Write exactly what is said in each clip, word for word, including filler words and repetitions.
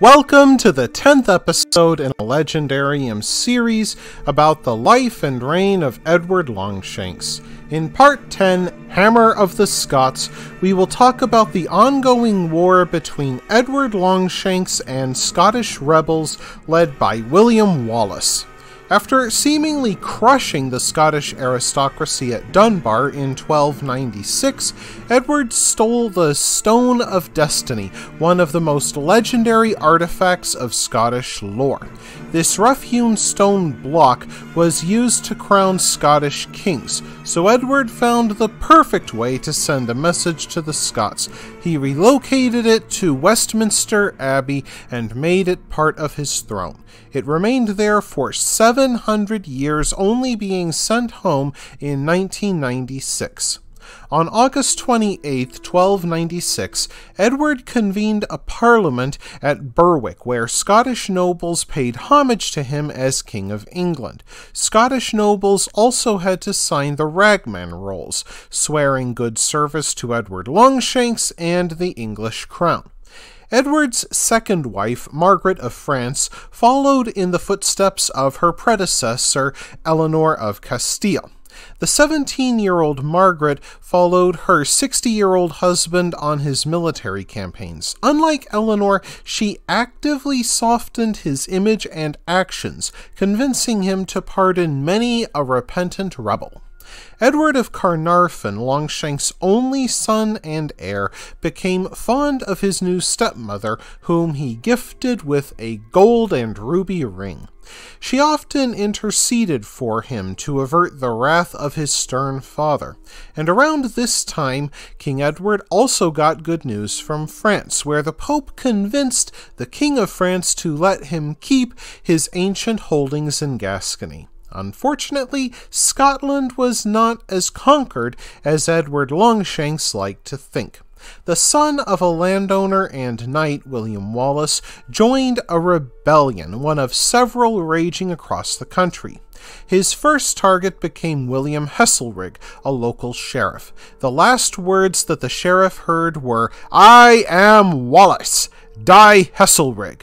Welcome to the tenth episode in a Legendarium series about the life and reign of Edward Longshanks. In part ten, Hammer of the Scots, we will talk about the ongoing war between Edward Longshanks and Scottish rebels led by William Wallace. After seemingly crushing the Scottish aristocracy at Dunbar in twelve ninety-six, Edward stole the Stone of Destiny, one of the most legendary artifacts of Scottish lore. This rough-hewn stone block was used to crown Scottish kings, so Edward found the perfect way to send a message to the Scots. He relocated it to Westminster Abbey and made it part of his throne. It remained there for seven hundred years, only being sent home in nineteen ninety-six. On August twenty-eighth, twelve ninety-six, Edward convened a parliament at Berwick where Scottish nobles paid homage to him as King of England. Scottish nobles also had to sign the Ragman Rolls, swearing good service to Edward Longshanks and the English crown. Edward's second wife, Margaret of France, followed in the footsteps of her predecessor, Eleanor of Castile. The seventeen-year-old Margaret followed her sixty-year-old husband on his military campaigns. Unlike Eleanor, she actively softened his image and actions, convincing him to pardon many a repentant rebel. Edward of Caernarfon, Longshanks' only son and heir, became fond of his new stepmother, whom he gifted with a gold and ruby ring. She often interceded for him to avert the wrath of his stern father, and around this time King Edward also got good news from France, where the Pope convinced the King of France to let him keep his ancient holdings in Gascony. Unfortunately, Scotland was not as conquered as Edward Longshanks liked to think. The son of a landowner and knight, William Wallace, joined a rebellion, one of several raging across the country. His first target became William Heselrig, a local sheriff. The last words that the sheriff heard were, "I am Wallace! Die Heselrig!"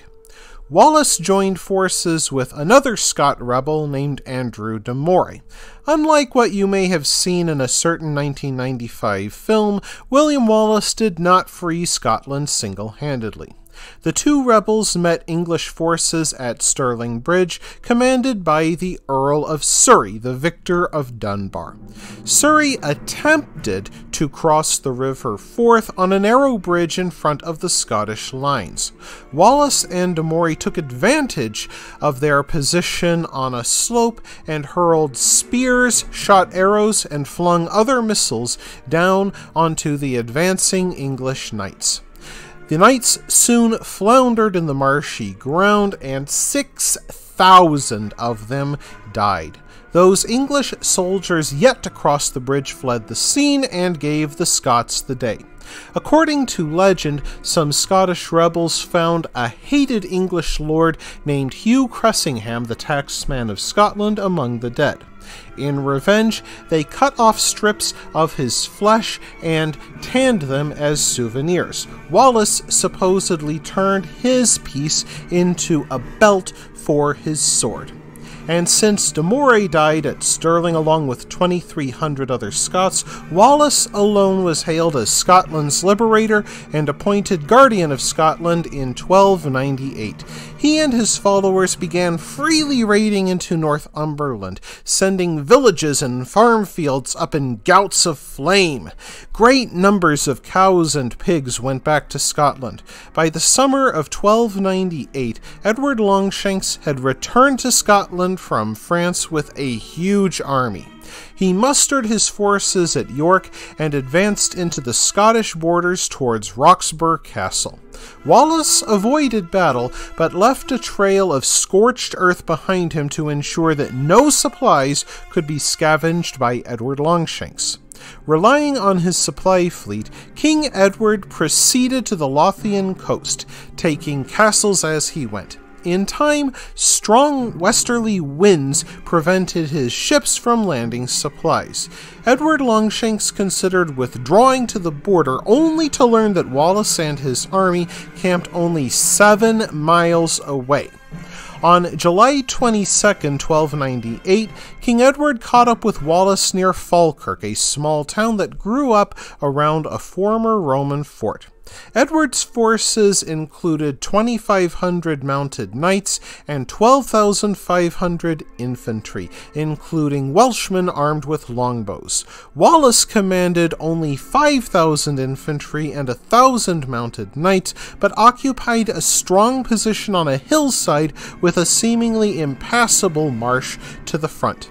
Wallace joined forces with another Scot rebel named Andrew De Moray. Unlike what you may have seen in a certain nineteen ninety-five film, William Wallace did not free Scotland single-handedly. The two rebels met English forces at Stirling Bridge, commanded by the Earl of Surrey, the victor of Dunbar. Surrey attempted to cross the River Forth on a narrow bridge in front of the Scottish lines. Wallace and De Moray took advantage of their position on a slope and hurled spears, shot arrows, and flung other missiles down onto the advancing English knights. The knights soon floundered in the marshy ground, and six thousand of them died. Those English soldiers yet to cross the bridge fled the scene and gave the Scots the day. According to legend, some Scottish rebels found a hated English lord named Hugh Cressingham, the taxman of Scotland, among the dead. In revenge, they cut off strips of his flesh and tanned them as souvenirs. Wallace supposedly turned his piece into a belt for his sword. And since De Moray died at Stirling along with twenty-three hundred other Scots, Wallace alone was hailed as Scotland's liberator and appointed Guardian of Scotland in twelve ninety-eight. He and his followers began freely raiding into Northumberland, sending villages and farm fields up in gouts of flame. Great numbers of cows and pigs went back to Scotland. By the summer of twelve ninety-eight, Edward Longshanks had returned to Scotland from France with a huge army. He mustered his forces at York and advanced into the Scottish borders towards Roxburgh Castle. Wallace avoided battle, but left a trail of scorched earth behind him to ensure that no supplies could be scavenged by Edward Longshanks. Relying on his supply fleet, King Edward proceeded to the Lothian coast, taking castles as he went. In time, strong westerly winds prevented his ships from landing supplies. Edward Longshanks considered withdrawing to the border, only to learn that Wallace and his army camped only seven miles away. On July twenty-second, twelve ninety-eight, King Edward caught up with Wallace near Falkirk, a small town that grew up around a former Roman fort. Edward's forces included twenty-five hundred mounted knights and twelve thousand five hundred infantry, including Welshmen armed with longbows. Wallace commanded only five thousand infantry and one thousand mounted knights, but occupied a strong position on a hillside with a seemingly impassable marsh to the front.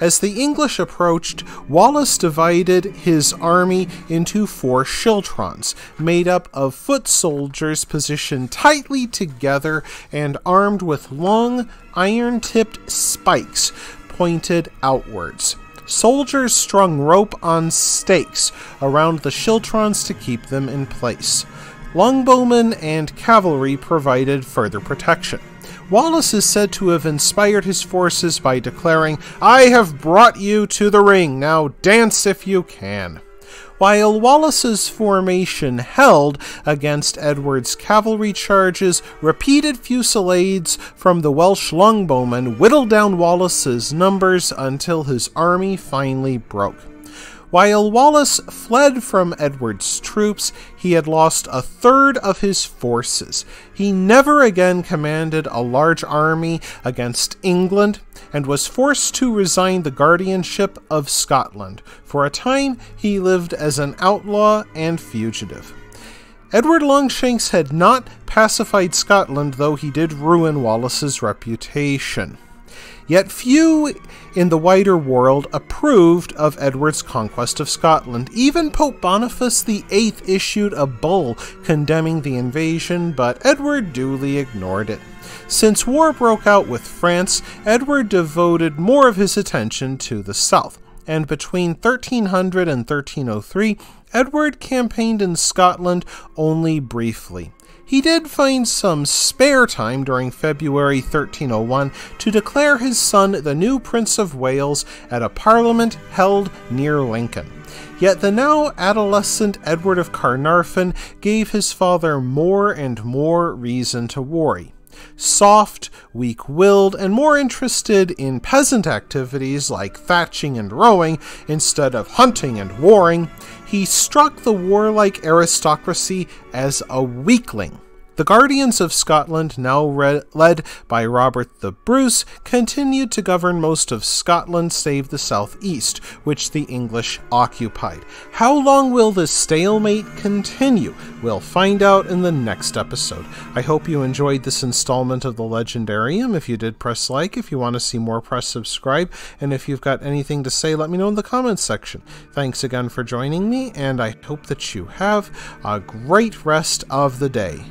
As the English approached, Wallace divided his army into four schiltrons, made up of foot soldiers positioned tightly together and armed with long, iron-tipped spikes pointed outwards. Soldiers strung rope on stakes around the schiltrons to keep them in place. Longbowmen and cavalry provided further protection. Wallace is said to have inspired his forces by declaring, "I have brought you to the ring, now dance if you can." While Wallace's formation held against Edward's cavalry charges, repeated fusillades from the Welsh longbowmen whittled down Wallace's numbers until his army finally broke. While Wallace fled from Edward's troops, he had lost a third of his forces. He never again commanded a large army against England, and was forced to resign the guardianship of Scotland. For a time, he lived as an outlaw and fugitive. Edward Longshanks had not pacified Scotland, though he did ruin Wallace's reputation. Yet few in the wider world approved of Edward's conquest of Scotland. Even Pope Boniface the eighth issued a bull condemning the invasion, but Edward duly ignored it. Since war broke out with France, Edward devoted more of his attention to the south, and between thirteen hundred and thirteen oh three, Edward campaigned in Scotland only briefly. He did find some spare time during February thirteen oh one to declare his son the new Prince of Wales at a parliament held near Lincoln. Yet the now adolescent Edward of Caernarfon gave his father more and more reason to worry. Soft, weak-willed, and more interested in peasant activities like thatching and rowing instead of hunting and warring, he struck the warlike aristocracy as a weakling. The Guardians of Scotland, now led by Robert the Bruce, continued to govern most of Scotland save the southeast, which the English occupied. How long will this stalemate continue? We'll find out in the next episode. I hope you enjoyed this installment of the Legendarium. If you did, press like. If you want to see more, press subscribe. And if you've got anything to say, let me know in the comments section. Thanks again for joining me, and I hope that you have a great rest of the day.